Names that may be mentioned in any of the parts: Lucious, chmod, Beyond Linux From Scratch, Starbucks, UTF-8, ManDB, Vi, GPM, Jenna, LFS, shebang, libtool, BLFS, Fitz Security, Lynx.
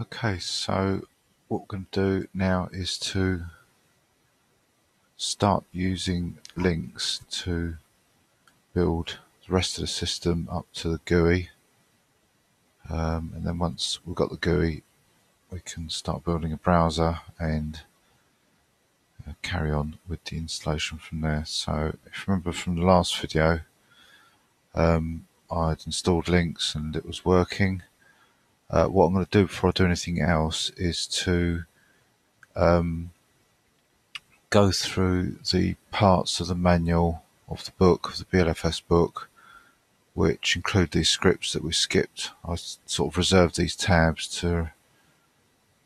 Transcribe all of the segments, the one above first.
Okay, so what we're going to do now is to start using Lynx to build the rest of the system up to the GUI, and then once we've got the GUI we can start building a browser and carry on with the installation from there. So if you remember from the last video, I'd installed Lynx and it was working. What I'm going to do before I do anything else is to go through the parts of the manual of the book, of the BLFS book, which include these scripts that we skipped. I sort of reserved these tabs to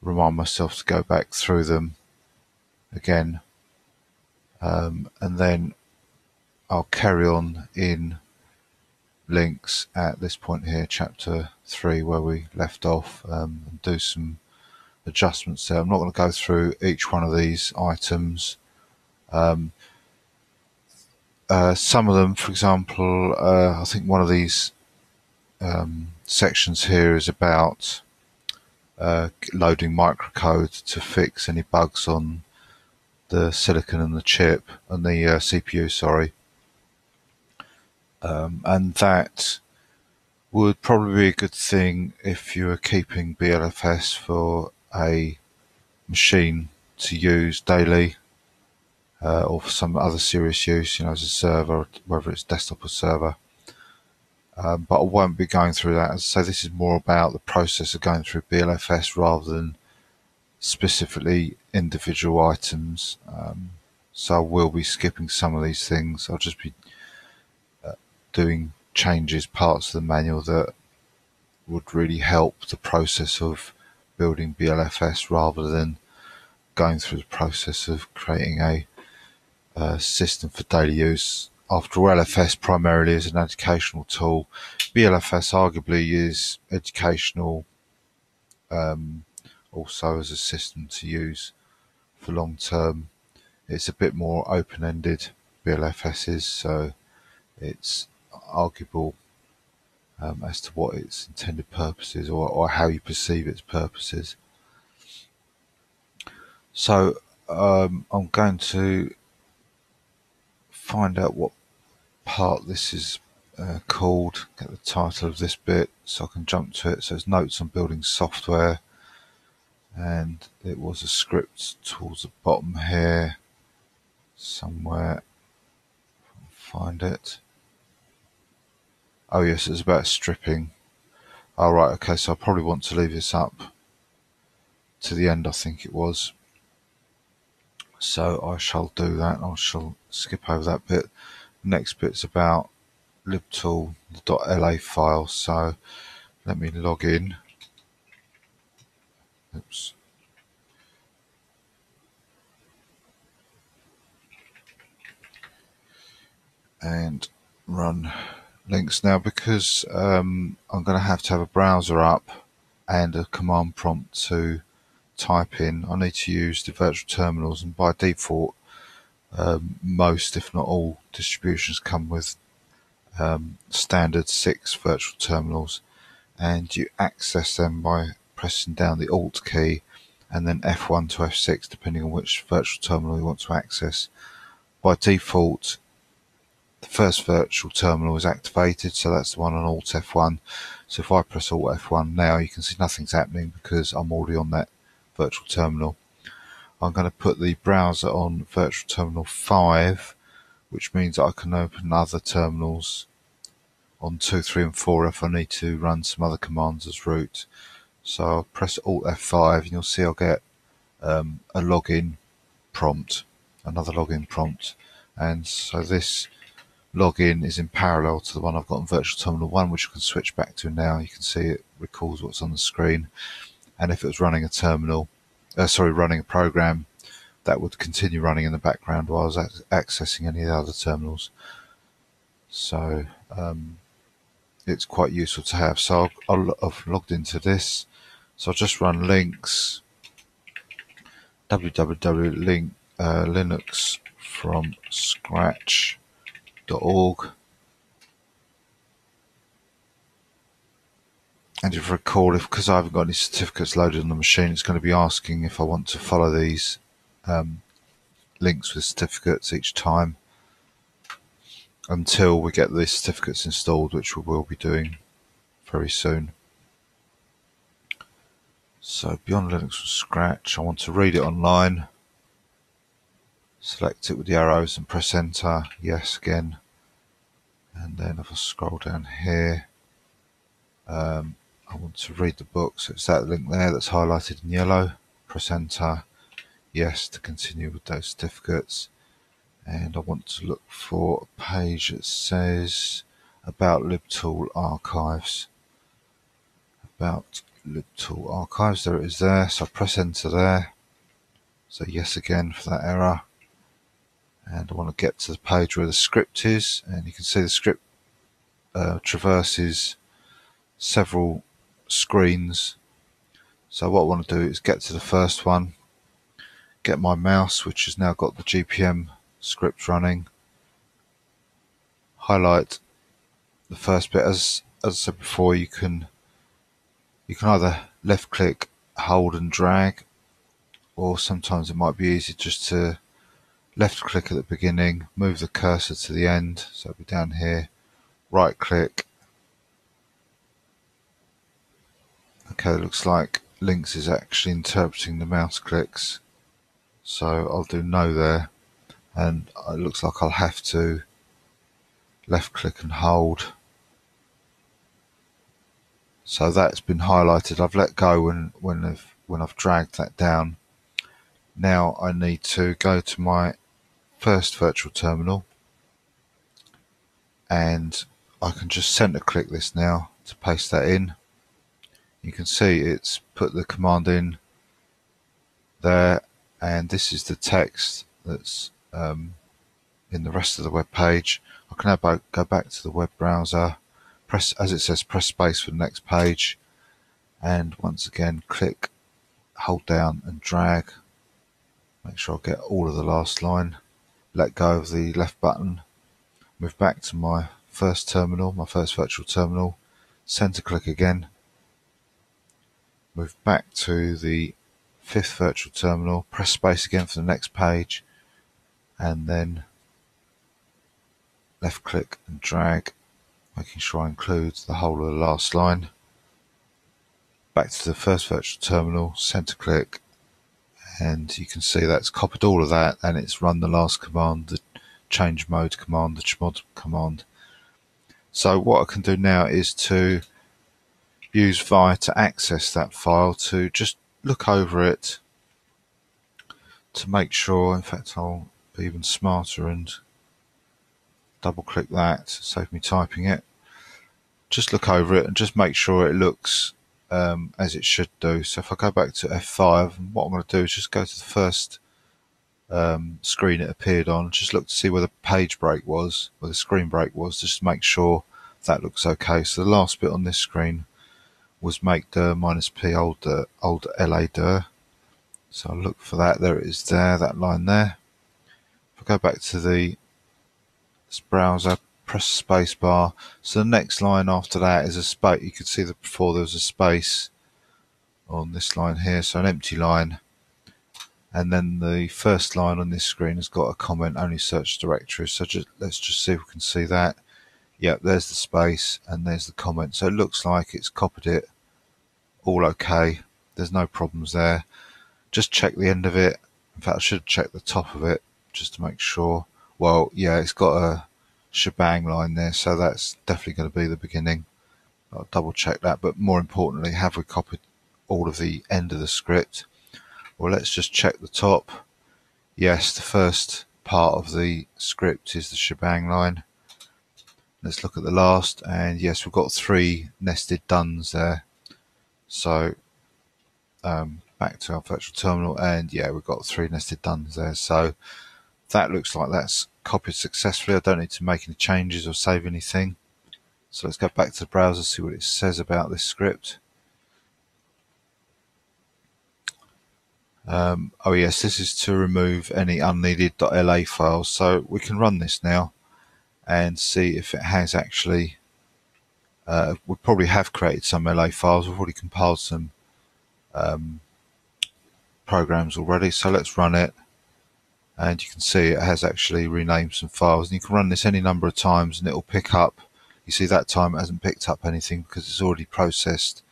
remind myself to go back through them again, and then I'll carry on in Lynx at this point here, chapter 3, where we left off, and do some adjustments there. I'm not going to go through each one of these items. Some of them, for example, I think one of these sections here is about loading microcode to fix any bugs on the silicon and the chip and the CPU, sorry. And that would probably be a good thing if you were keeping BLFS for a machine to use daily, or for some other serious use, you know, as a server, whether it's desktop or server. But I won't be going through that. So this is more about the process of going through BLFS rather than specifically individual items. So I will be skipping some of these things. I'll just be doing changes, parts of the manual that would really help the process of building BLFS rather than going through the process of creating a system for daily use. After all, LFS primarily is an educational tool. BLFS arguably is educational, also as a system to use for long term. It's a bit more open-ended, BLFS is, so it's arguable as to what its intended purpose is, or how you perceive its purposes. So I'm going to find out what part this is called, get the title of this bit so I can jump to it. So it's notes on building software, and it was a script towards the bottom here somewhere. Find it. Oh yes, it's about stripping. Alright, okay, so I probably want to leave this up to the end, I think it was. So I shall do that. I shall skip over that bit. Next bit's about libtool.la file, so let me log in. Oops. And run Lynx now, because I'm going to have a browser up and a command prompt to type in. I need to use the virtual terminals, and by default most, if not all, distributions come with standard 6 virtual terminals, and you access them by pressing down the Alt key and then F1 to F6 depending on which virtual terminal you want to access. By default, the first virtual terminal is activated, so that's the one on Alt F1. So if I press Alt F1 now, you can see nothing's happening because I'm already on that virtual terminal. I'm going to put the browser on virtual terminal 5, which means I can open other terminals on 2, 3 and 4 if I need to run some other commands as root. So I'll press Alt F5 and you'll see I'll get a login prompt, another login prompt, and so this login is in parallel to the one I've got on virtual terminal 1, which I can switch back to now. You can see it recalls what's on the screen, and if it was running a terminal, running a program, that would continue running in the background while I was accessing any of the other terminals. So it's quite useful to have. So I've logged into this, so I'll just run Lynx www.linuxfromscratch.org And if I recall, because I haven't got any certificates loaded on the machine, it's going to be asking if I want to follow these links with certificates each time until we get the certificates installed, which we will be doing very soon. So Beyond Linux from Scratch, I want to read it online. Select it with the arrows and press enter, yes again. And then if I scroll down here, I want to read the book, so it's that link there that's highlighted in yellow. Press enter, yes to continue with those certificates. And I want to look for a page that says about libtool archives. About libtool archives, there it is there, so I press enter there. So yes again for that error. And I want to get to the page where the script is, and you can see the script traverses several screens. So what I want to do is get to the first one, get my mouse, which has now got the GPM script running, highlight the first bit. As I said before, you can either left click, hold and drag, or sometimes it might be easy just to left click at the beginning, move the cursor to the end, so it'll be down here, right click. Okay, it looks like Lynx is actually interpreting the mouse clicks, so I'll do no there, and it looks like I'll have to left click and hold. So that's been highlighted. I've let go when I've dragged that down. Now I need to go to my first virtual terminal, and I can just center click this now to paste that in. You can see it's put the command in there, and this is the text that's in the rest of the web page. I can now go back to the web browser, press, as it says, press space for the next page, and once again click, hold down and drag. Make sure I get all of the last line, let go of the left button, move back to my first terminal, my first virtual terminal, center click again, move back to the fifth virtual terminal, press space again for the next page, and then left click and drag, making sure I include the whole of the last line. Back to the first virtual terminal, center click, and you can see that's copied all of that, and it's run the last command, the change mode command, the chmod command. So what I can do now is to use Vi to access that file, to just look over it to make sure. In fact, I'll be even smarter and double click that to save me typing it. Just look over it and just make sure it looks as it should do. So if I go back to F5, and what I'm going to do is just go to the first screen it appeared on, just look to see where the page break was, where the screen break was, just to make sure that looks okay. So the last bit on this screen was make dir -p old LA dir. So I'll look for that. There it is there, that line there. If I go back to the browser, press space bar. So the next line after that is a space. You could see that before there was a space on this line here, so an empty line. And then the first line on this screen has got a comment, only search directories. So let's just see if we can see that. Yep, there's the space and there's the comment. So it looks like it's copied it all okay. There's no problems there. Just check the end of it. In fact, I should check the top of it just to make sure. Well, yeah, it's got a shebang line there, so that's definitely going to be the beginning. I'll double check that, but more importantly, have we copied all of the end of the script? Well, let's just check the top. Yes, the first part of the script is the shebang line. Let's look at the last, and yes, we've got three nested dones there. So back to our virtual terminal, and yeah, we've got three nested dones there. So that looks like that's copied successfully. I don't need to make any changes or save anything. So let's go back to the browser, see what it says about this script. Oh yes, this is to remove any unneeded .la files. So we can run this now and see if it has actually We'll probably have created some LA files. We've already compiled some programs already. So let's run it. And you can see it has actually renamed some files. And you can run this any number of times and it will pick up. You see that time it hasn't picked up anything because it's already processed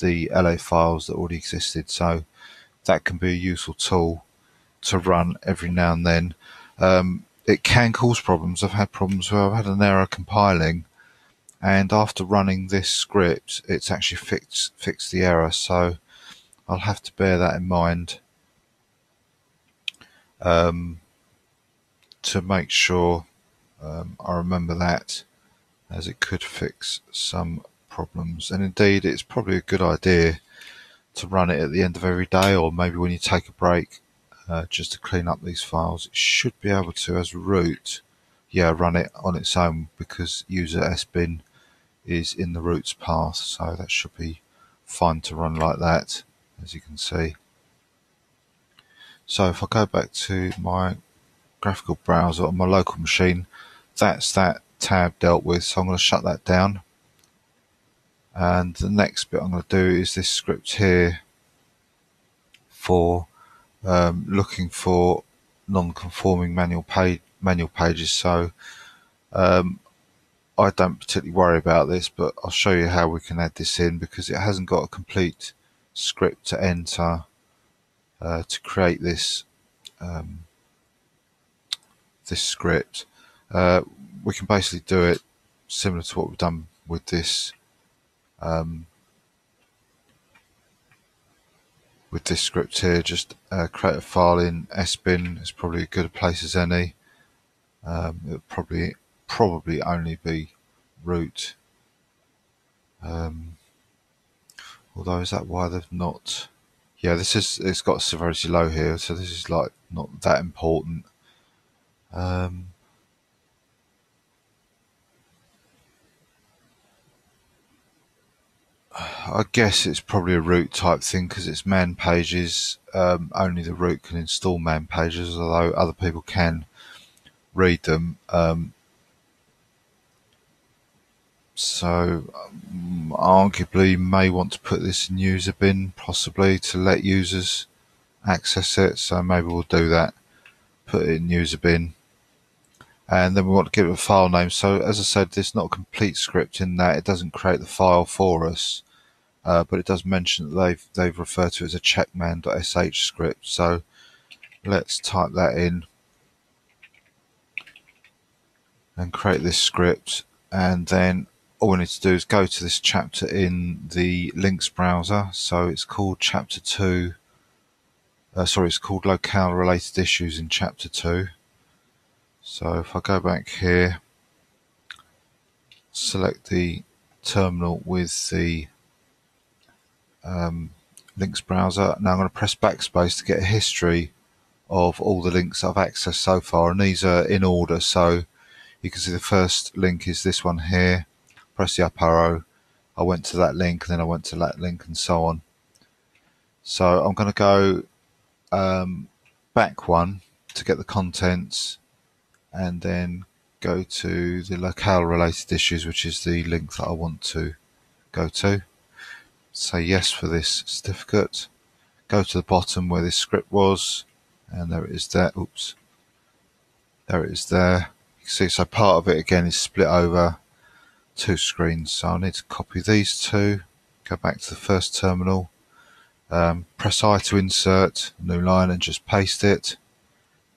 the LA files that already existed. So that can be a useful tool to run every now and then. It can cause problems. I've had problems where I've had an error compiling, and after running this script, it's actually fixed the error. So I'll have to bear that in mind to make sure I remember that, as it could fix some problems. And indeed, it's probably a good idea to run it at the end of every day, or maybe when you take a break, just to clean up these files. It should be able to, as root, run it on its own, because user sbin is in the root's path, so that should be fine to run like that, as you can see. So if I go back to my graphical browser on my local machine, that's that tab dealt with, so I'm going to shut that down. And the next bit I'm going to do is this script here for looking for non-conforming manual pages. So I don't particularly worry about this, but I'll show you how we can add this in, because it hasn't got a complete script to enter to create this this script. We can basically do it similar to what we've done with this. With this script here, just create a file in sbin. It's probably as good a place as any. It'll probably only be root. Although, is that why they've not? Yeah, this is, it's got severity low here, so this is like not that important. I guess it's probably a root type thing because it's man pages. Only the root can install man pages, although other people can read them. So arguably you may want to put this in user bin, possibly to let users access it. So maybe we'll do that, put it in user bin. And then we want to give it a file name. So as I said, there's not a complete script in that. It doesn't create the file for us, but it does mention that they've referred to it as a checkman.sh script. So let's type that in and create this script. And then all we need to do is go to this chapter in the Lynx browser. So it's called chapter 2. Sorry, it's called locale related issues in chapter 2. So if I go back here, select the terminal with the Lynx browser. Now I'm going to press backspace to get a history of all the links I've accessed so far, and these are in order. So you can see the first link is this one here. Press the up arrow, I went to that link, and then I went to that link, and so on. So I'm going to go back one to get the contents, and then go to the locale related issues, which is the link that I want to go to. Say yes for this certificate. Go to the bottom where this script was, and there it is there. Oops. There it is there. You can see, so part of it again is split over two screens. So I need to copy these two, go back to the first terminal, press I to insert a new line and just paste it.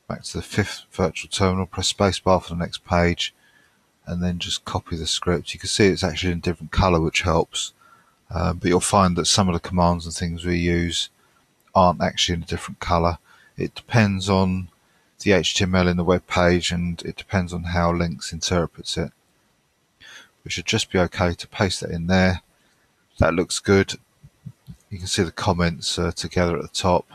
Back to the fifth virtual terminal, press spacebar for the next page, and then just copy the script. You can see it's actually in different color, which helps, but you'll find that some of the commands and things we use aren't actually in a different color. It depends on the HTML in the web page, and it depends on how Lynx interprets it. We should just be okay to paste that in there. That looks good. You can see the comments together at the top.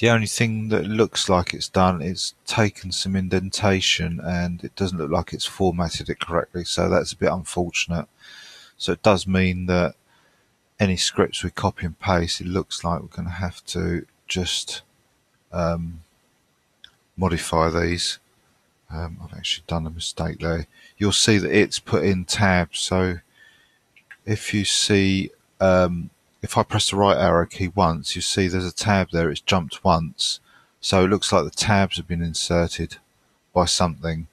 The only thing that looks like it's done is taken some indentation, and it doesn't look like it's formatted it correctly, so that's a bit unfortunate. So it does mean that any scripts we copy and paste, it looks like we're going to have to just modify these I've actually done a mistake there. You'll see that it's put in tabs. So if you see, if I press the right arrow key once, you see there's a tab there. It's jumped once. So it looks like the tabs have been inserted by something,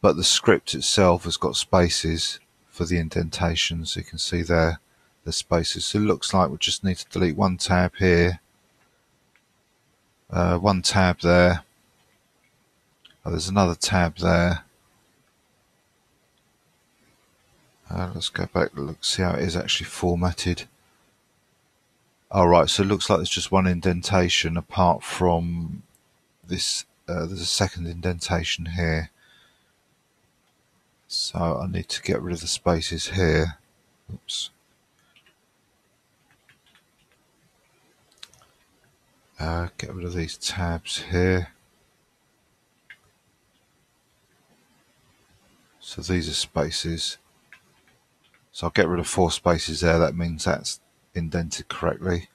but the script itself has got spaces for the indentations. You can see there the spaces. So it looks like we just need to delete one tab here, one tab there. Oh, there's another tab there. Let's go back and look, see how it is actually formatted. Alright, so it looks like there's just one indentation apart from this. There's a second indentation here. So I need to get rid of the spaces here. Oops. Get rid of these tabs here. So these are spaces. So I'll get rid of 4 spaces there. That means that's indented correctly.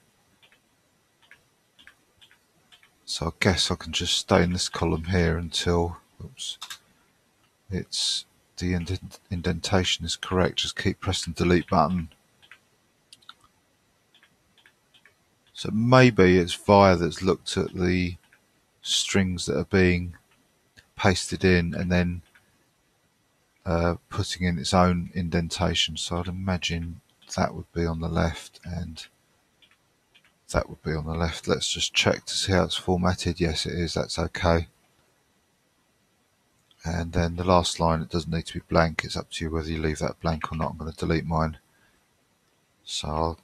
So I guess I can just stay in this column here until, oops, it's the indentation is correct. Just keep pressing the delete button. So maybe it's Vi that's looked at the strings that are being pasted in and then putting in its own indentation. So I'd imagine that would be on the left and that would be on the left. Let's just check to see how it's formatted. Yes, it is. That's okay. And then the last line, it doesn't need to be blank. It's up to you whether you leave that blank or not. I'm going to delete mine. So I'll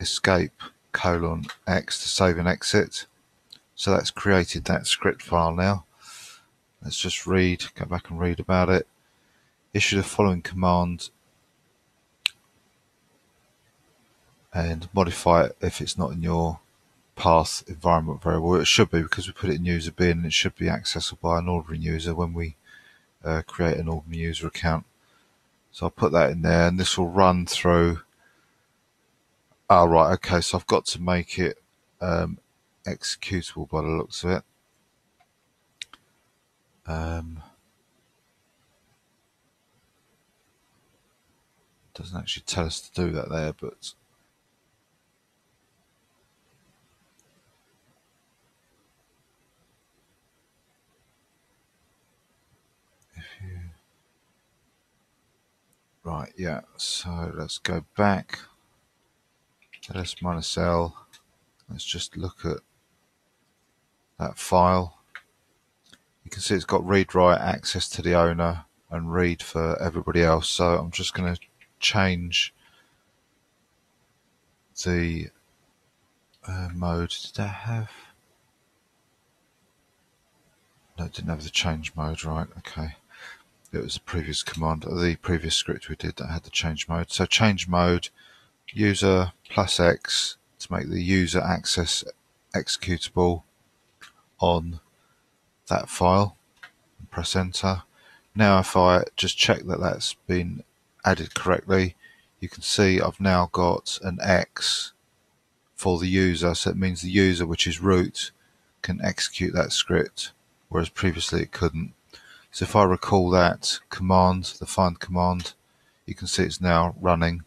escape :X to save and exit. So that's created that script file now. Let's just read, go back and read about it. Issue the following command and modify it if it's not in your path environment variable. It should be, because we put it in user bin, and it should be accessible by an ordinary user when we create an ordinary user account. So I'll put that in there, and this will run through. Oh, right, okay, so I've got to make it executable by the looks of it. Doesn't actually tell us to do that there, but if you, right, yeah, so let's go back, ls -l, let's just look at that file. You can see it's got read-write access to the owner and read for everybody else. So I'm just going to change the mode. Did I have? No, it didn't have the change mode, right? Okay. It was the previous command, the previous script we did that had the change mode. So change mode, user +X to make the user access executable on that file, and press enter. Now if I just check that that's been added correctly, you can see I've now got an X for the user, so it means the user, which is root, can execute that script, whereas previously it couldn't. So if I recall that command, the find command, you can see it's now running.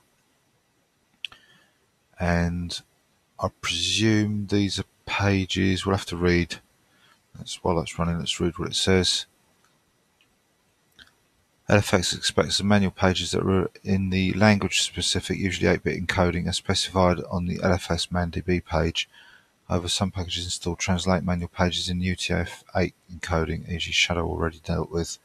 And I presume these are pages we'll have to read. While that's running, let's read what it says. LFS expects the manual pages that are in the language specific, usually 8-bit encoding, as specified on the LFS ManDB page. Over some packages installed, translate manual pages in UTF-8 encoding, e.g. shadow already dealt with,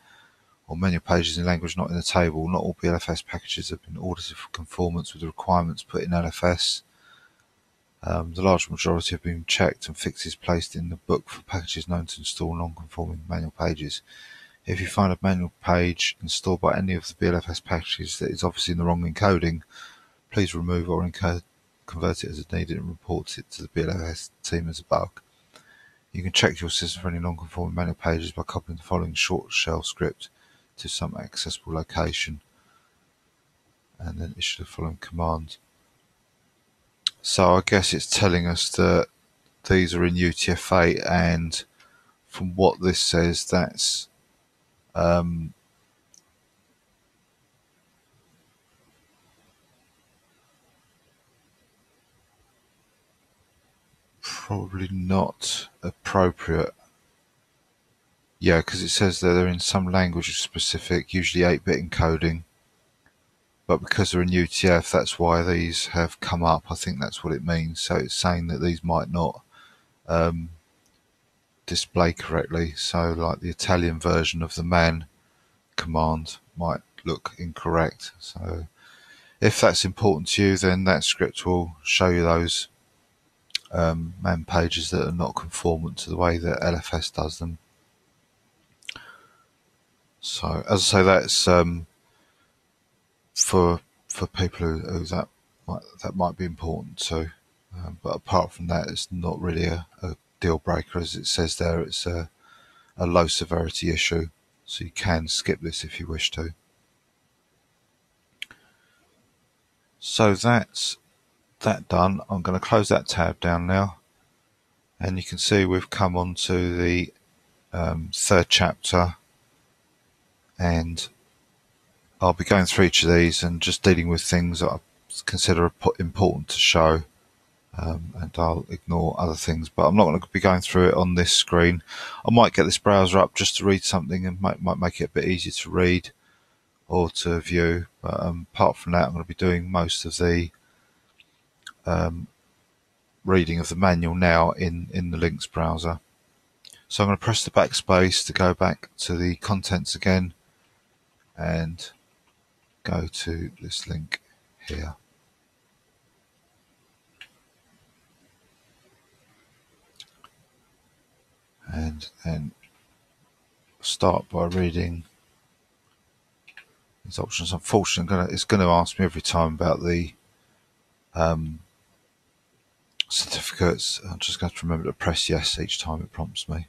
or manual pages in language not in the table. Not all BLFS packages have been audited for conformance with the requirements put in LFS. The large majority have been checked and fixes placed in the book for packages known to install non-conforming manual pages. If you find a manual page installed by any of the BLFS packages that is obviously in the wrong encoding, please remove or convert it as needed and report it to the BLFS team as a bug. You can check your system for any non-conforming manual pages by copying the following short shell script to some accessible location and then issue the following command. So I guess it's telling us that these are in UTF-8 and from what this says, that's probably not appropriate. Yeah, because it says that they're in some language specific, usually 8-bit encoding. But because they're in UTF, that's why these have come up. I think that's what it means. So it's saying that these might not display correctly. So like the Italian version of the man command might look incorrect. So if that's important to you, then that script will show you those man pages that are not conformant to the way that LFS does them. So as I say, that's for people who that might be important to, but apart from that, it's not really a deal breaker. As it says there, it's a low severity issue, so you can skip this if you wish to. So that's that done. I'm going to close that tab down now, and you can see we've come on to the third chapter, and I'll be going through each of these and just dealing with things that I consider important to show, and I'll ignore other things. But I'm not going to be going through it on this screen. I might get this browser up just to read something, and might make it a bit easier to read or to view. But apart from that, I'm going to be doing most of the reading of the manual now in the Lynx browser. So I'm going to press the backspace to go back to the contents again, and go to this link here. And then start by reading these options. Unfortunately, it's going to ask me every time about the certificates. I'm just going to remember to press yes each time it prompts me.